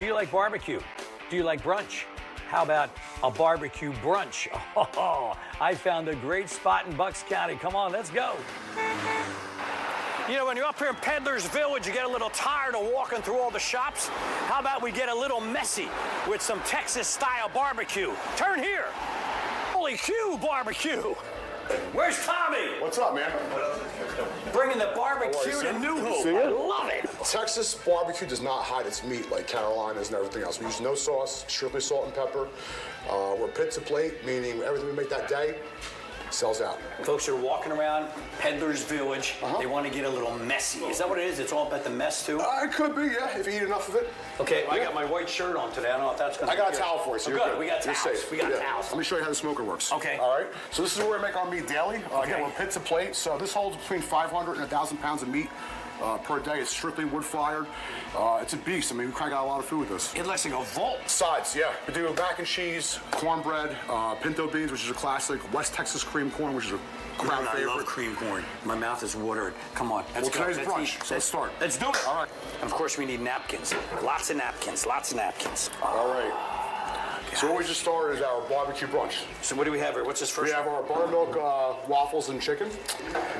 Do you like barbecue? Do you like brunch? How about a barbecue brunch? Oh, I found a great spot in Bucks County. Come on, let's go. You know, when you're up here in Peddler's Village, you get a little tired of walking through all the shops. How about we get a little messy with some Texas-style barbecue? Turn here. Holy Que Barbecue. Where's Tommy? What's up, man? Bringing the barbecue to New Hope. I love it. Texas barbecue does not hide its meat like Carolina's and everything else. We use no sauce, strictly salt and pepper. We're pit to plate, meaning everything we make that day sells out. Folks are walking around Peddler's Village. They want to get a little messy. Is that what it is? It's all about the mess, too? It could be, yeah, if you eat enough of it. Okay, I got my white shirt on today. I don't know if that's going to be good. I got a towel for you, so you're good. We got towels. You're safe. We got towels. Let me show you how the smoker works. Okay. All right, so this is where we make our meat daily. Again, we're pit to plate, so this holds between 500 and 1,000 pounds of meat per day. It's strictly wood-fired. It's a beast. I mean, we crank out a lot of food with this. It lasts like a vault. Sides, yeah. We do mac and cheese, cornbread, pinto beans, which is a classic, West Texas cream corn, which is a crowd favorite. I love cream corn. My mouth is watered. Come on, let's go. Today's brunch, so let's start. Let's do it. All right. And of course, we need napkins. Lots of napkins, lots of napkins. All right. So what we just started is our barbecue brunch. So what do we have here? What's this first? We have our buttermilk waffles and chicken.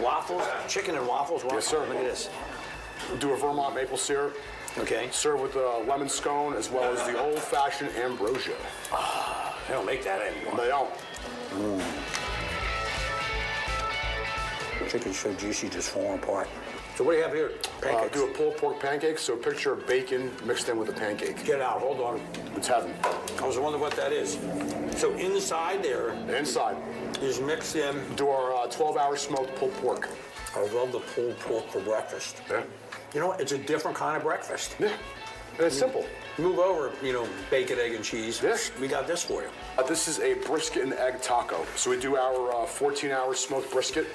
Waffles? Chicken and waffles? Yes, sir. Look at this. We'll do a Vermont maple syrup. Okay. Serve with a lemon scone as well as the old-fashioned ambrosia. Ah, they don't make that anymore. They don't. Chicken's so juicy, just falling apart. So what do you have here? Pancakes. Do a pulled pork pancake. So picture bacon mixed in with a pancake. Get out. Hold on. It's heaven. I was wondering what that is. So inside there. Inside. Is mixed in. Do our 12-hour smoked pulled pork. I love the pulled pork for breakfast. Yeah. You know what? It's a different kind of breakfast. Yeah. And it's simple. Move over, you know, bacon, egg, and cheese. This? We got this for you. This is a brisket and egg taco. So we do our 14-hour smoked brisket.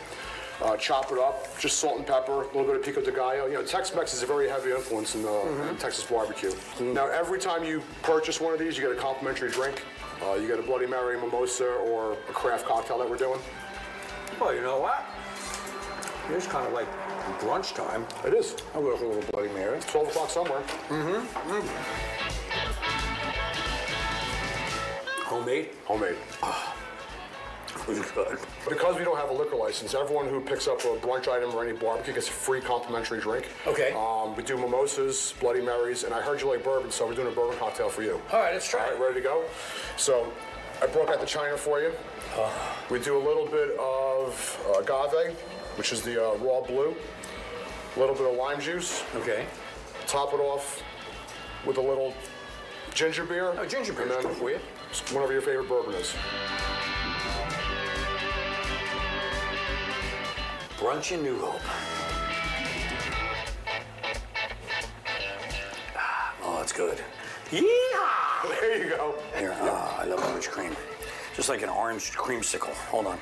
Chop it up, just salt and pepper, a little bit of pico de gallo. You know, Tex-Mex is a very heavy influence in Texas barbecue. Now, every time you purchase one of these, you get a complimentary drink. You get a Bloody Mary, mimosa, or a craft cocktail that we're doing. Well, you know what? It is kind of like brunch time. It is. I'll go for a little Bloody Mary. It's 12 o'clock somewhere. Homemade? Homemade. Good. Because we don't have a liquor license, everyone who picks up a brunch item or any barbecue gets a free complimentary drink. Okay. We do mimosas, Bloody Marys, and I heard you like bourbon, so we're doing a bourbon cocktail for you. All right, let's try it. All right, ready to go? So I broke out the china for you. We do a little bit of agave, which is the raw blue, a little bit of lime juice. Okay. Top it off with a little ginger beer. Oh, ginger beer. And then for you. Whatever your favorite bourbon is. Brunch in New Hope. Oh, that's good. Yeehaw! There you go. Here, I love orange cream. Just like an orange creamsicle. Hold on.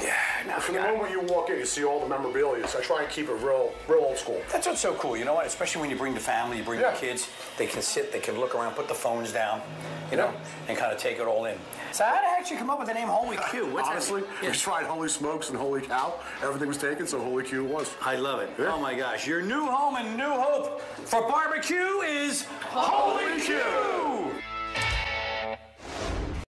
Yeah, now from the moment you walk in, you see all the memorabilia. So I try and keep it real old school. That's what's so cool. You know what? Especially when you bring the family, you bring the kids. They can sit, they can look around, put the phones down, you know, and kind of take it all in. So how the heck did you come up with the name Holy Que? Honestly, we tried Holy Smokes and Holy Cow. Everything was taken, so Holy Que was. I love it. Yeah. Oh, my gosh. Your new home and new hope for barbecue is Holy Que!